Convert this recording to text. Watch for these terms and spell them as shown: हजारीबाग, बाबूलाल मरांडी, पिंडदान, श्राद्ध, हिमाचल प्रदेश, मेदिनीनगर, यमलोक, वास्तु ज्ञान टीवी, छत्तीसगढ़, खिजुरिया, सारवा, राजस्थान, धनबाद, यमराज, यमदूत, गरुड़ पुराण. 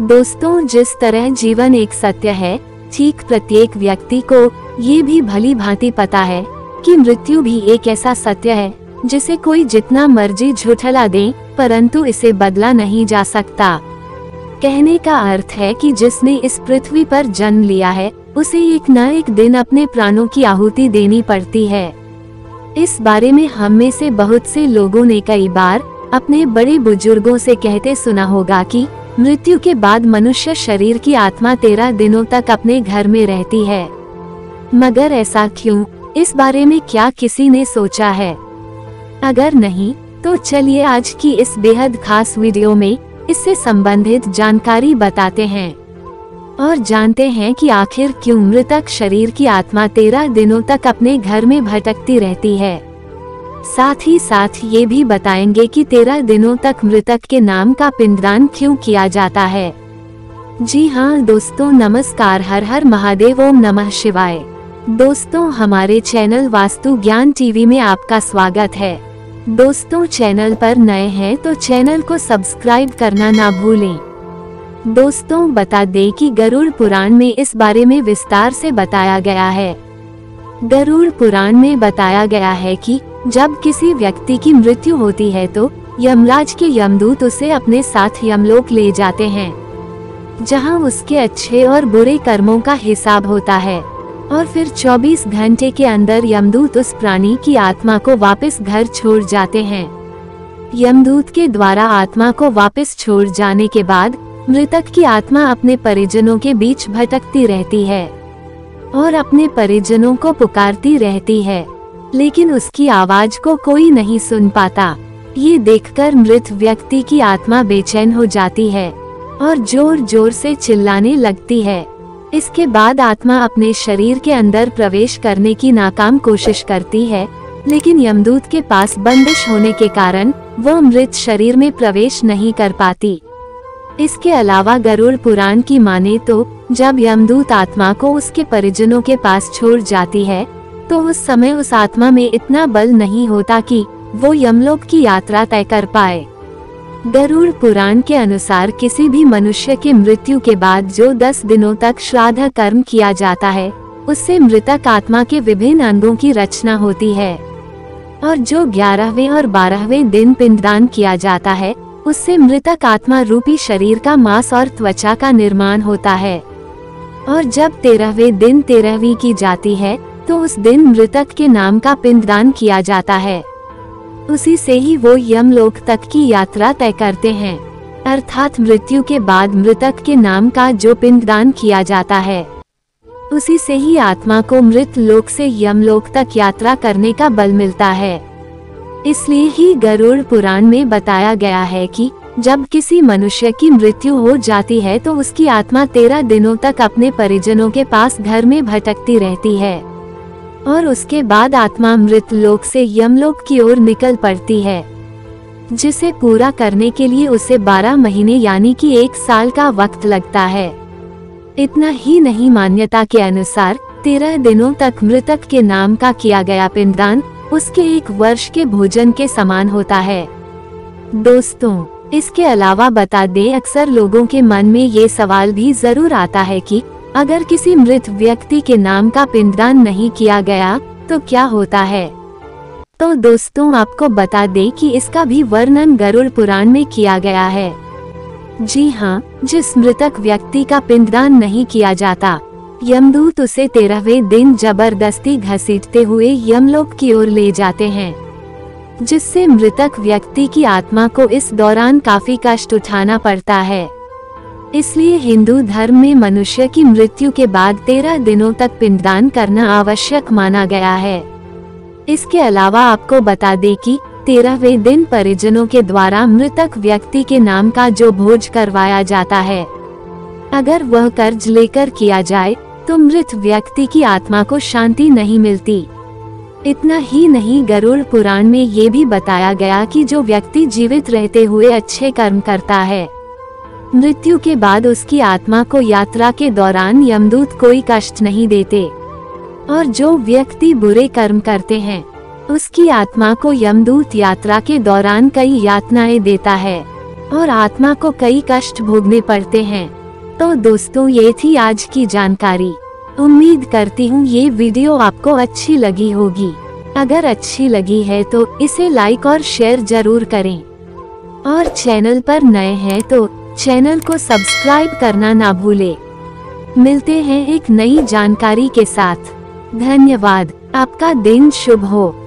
दोस्तों, जिस तरह जीवन एक सत्य है, ठीक प्रत्येक व्यक्ति को ये भी भली भांति पता है कि मृत्यु भी एक ऐसा सत्य है जिसे कोई जितना मर्जी झुठला दे, परंतु इसे बदला नहीं जा सकता। कहने का अर्थ है कि जिसने इस पृथ्वी पर जन्म लिया है, उसे एक न एक दिन अपने प्राणों की आहुति देनी पड़ती है। इस बारे में हम में से बहुत से लोगों ने कई बार अपने बड़े बुजुर्गों से कहते सुना होगा कि मृत्यु के बाद मनुष्य शरीर की आत्मा 13 दिनों तक अपने घर में रहती है। मगर ऐसा क्यों? इस बारे में क्या किसी ने सोचा है? अगर नहीं, तो चलिए आज की इस बेहद खास वीडियो में इससे संबंधित जानकारी बताते हैं और जानते हैं कि आखिर क्यों मृतक शरीर की आत्मा 13 दिनों तक अपने घर में भटकती रहती है। साथ ही साथ ये भी बताएंगे कि 13 दिनों तक मृतक के नाम का पिंडदान क्यों किया जाता है। जी हाँ दोस्तों, नमस्कार, हर हर महादेव, ओम नमः शिवाय। दोस्तों, हमारे चैनल वास्तु ज्ञान टीवी में आपका स्वागत है। दोस्तों, चैनल पर नए हैं तो चैनल को सब्सक्राइब करना ना भूलें। दोस्तों, बता दें कि गरुड़ पुराण में इस बारे में विस्तार से बताया गया है। गरुड़ पुराण में बताया गया है कि जब किसी व्यक्ति की मृत्यु होती है तो यमराज के यमदूत उसे अपने साथ यमलोक ले जाते हैं, जहां उसके अच्छे और बुरे कर्मों का हिसाब होता है और फिर 24 घंटे के अंदर यमदूत उस प्राणी की आत्मा को वापस घर छोड़ जाते हैं। यमदूत के द्वारा आत्मा को वापस छोड़ जाने के बाद मृतक की आत्मा अपने परिजनों के बीच भटकती रहती है और अपने परिजनों को पुकारती रहती है, लेकिन उसकी आवाज को कोई नहीं सुन पाता। ये देखकर मृत व्यक्ति की आत्मा बेचैन हो जाती है और जोर जोर से चिल्लाने लगती है। इसके बाद आत्मा अपने शरीर के अंदर प्रवेश करने की नाकाम कोशिश करती है, लेकिन यमदूत के पास बंदिश होने के कारण वो मृत शरीर में प्रवेश नहीं कर पाती। इसके अलावा गरुड़ पुराण की माने तो जब यमदूत आत्मा को उसके परिजनों के पास छोड़ जाती है तो उस समय उस आत्मा में इतना बल नहीं होता कि वो यमलोक की यात्रा तय कर पाए। गरुड़ पुराण के अनुसार किसी भी मनुष्य के मृत्यु के बाद जो 10 दिनों तक श्राद्ध कर्म किया जाता है, उससे मृतक आत्मा के विभिन्न अंगों की रचना होती है और जो 11वें और 12वें दिन पिंडदान किया जाता है, उससे मृतक आत्मा रूपी शरीर का मांस और त्वचा का निर्माण होता है। और जब 13वें दिन 13वीं की जाती है तो उस दिन मृतक के नाम का पिंडदान किया जाता है। उसी से ही वो यमलोक तक की यात्रा तय करते हैं, अर्थात मृत्यु के बाद मृतक के नाम का जो पिंडदान किया जाता है, उसी से ही आत्मा को मृत लोक से यमलोक तक यात्रा करने का बल मिलता है। इसलिए ही गरुड़ पुराण में बताया गया है कि जब किसी मनुष्य की मृत्यु हो जाती है तो उसकी आत्मा 13 दिनों तक अपने परिजनों के पास घर में भटकती रहती है और उसके बाद आत्मा मृत लोक से यमलोक की ओर निकल पड़ती है, जिसे पूरा करने के लिए उसे 12 महीने यानी कि 1 साल का वक्त लगता है। इतना ही नहीं, मान्यता के अनुसार 13 दिनों तक मृतक के नाम का किया गया पिंडदान उसके 1 वर्ष के भोजन के समान होता है। दोस्तों, इसके अलावा बता दें, अक्सर लोगों के मन में ये सवाल भी जरूर आता है कि अगर किसी मृत व्यक्ति के नाम का पिंडदान नहीं किया गया तो क्या होता है। तो दोस्तों, आपको बता दें कि इसका भी वर्णन गरुड़ पुराण में किया गया है। जी हाँ, जिस मृतक व्यक्ति का पिंडदान नहीं किया जाता, यमदूत उसे 13वें दिन जबरदस्ती घसीटते हुए यमलोक की ओर ले जाते हैं, जिससे मृतक व्यक्ति की आत्मा को इस दौरान काफी कष्ट उठाना पड़ता है। इसलिए हिंदू धर्म में मनुष्य की मृत्यु के बाद 13 दिनों तक पिंडदान करना आवश्यक माना गया है। इसके अलावा आपको बता दें कि 13वें दिन परिजनों के द्वारा मृतक व्यक्ति के नाम का जो भोज करवाया जाता है, अगर वह कर्ज लेकर किया जाए तो मृत व्यक्ति की आत्मा को शांति नहीं मिलती। इतना ही नहीं, गरुड़ पुराण में ये भी बताया गया कि जो व्यक्ति जीवित रहते हुए अच्छे कर्म करता है, मृत्यु के बाद उसकी आत्मा को यात्रा के दौरान यमदूत कोई कष्ट नहीं देते और जो व्यक्ति बुरे कर्म करते हैं, उसकी आत्मा को यमदूत यात्रा के दौरान कई यातनाएं देता है। और आत्मा को कई कष्ट भोगने पड़ते हैं। तो दोस्तों, ये थी आज की जानकारी। उम्मीद करती हूँ ये वीडियो आपको अच्छी लगी होगी। अगर अच्छी लगी है तो इसे लाइक और शेयर जरूर करें, और चैनल पर नए हैं तो चैनल को सब्सक्राइब करना ना भूलें। मिलते हैं एक नई जानकारी के साथ। धन्यवाद। आपका दिन शुभ हो।